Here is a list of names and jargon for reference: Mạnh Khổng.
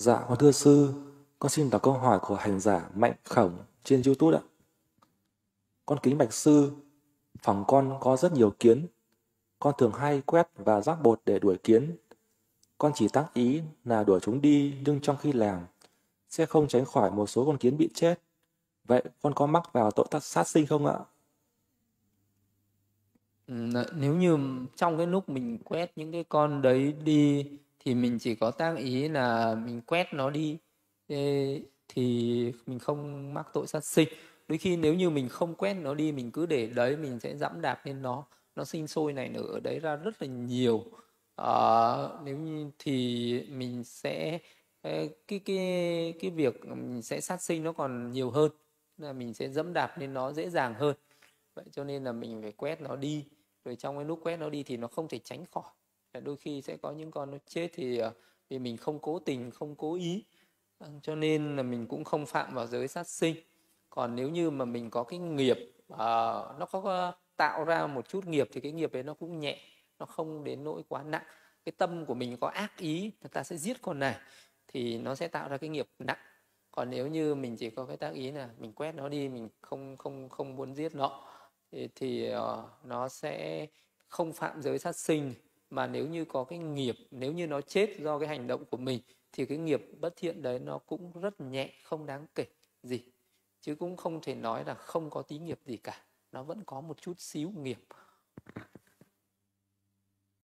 Dạ con thưa sư, con xin đọc câu hỏi của hành giả Mạnh Khổng trên YouTube ạ. Con kính bạch sư, phòng con có rất nhiều kiến. Con thường hay quét và rác bột để đuổi kiến. Con chỉ tác ý là đuổi chúng đi, nhưng trong khi làm sẽ không tránh khỏi một số con kiến bị chết. Vậy con có mắc vào tội sát sinh không ạ? Nếu như trong cái lúc mình quét những cái con đấy đi thì mình chỉ có tác ý là mình quét nó đi thì mình không mắc tội sát sinh. Đôi khi nếu như mình không quét nó đi, mình cứ để đấy, mình sẽ dẫm đạp lên nó sinh sôi này nữa ở đấy ra rất là nhiều. Nếu như thì mình sẽ cái việc mình sẽ sát sinh nó còn nhiều hơn, là mình sẽ dẫm đạp lên nó dễ dàng hơn. Vậy cho nên là mình phải quét nó đi. Rồi trong cái lúc quét nó đi thì nó không thể tránh khỏi, đôi khi sẽ có những con nó chết thì mình không cố tình, không cố ý, cho nên là mình cũng không phạm vào giới sát sinh. Còn nếu như mà mình có cái nghiệp nó có tạo ra một chút nghiệp thì cái nghiệp đấy nó cũng nhẹ, nó không đến nỗi quá nặng. Cái tâm của mình có ác ý, ta sẽ giết con này thì nó sẽ tạo ra cái nghiệp nặng. Còn nếu như mình chỉ có cái tác ý là mình quét nó đi, mình không muốn giết nó thì nó sẽ không phạm giới sát sinh. Mà nếu như có cái nghiệp, nếu như nó chết do cái hành động của mình thì cái nghiệp bất thiện đấy nó cũng rất nhẹ, không đáng kể gì. Chứ cũng không thể nói là không có tí nghiệp gì cả, nó vẫn có một chút xíu nghiệp.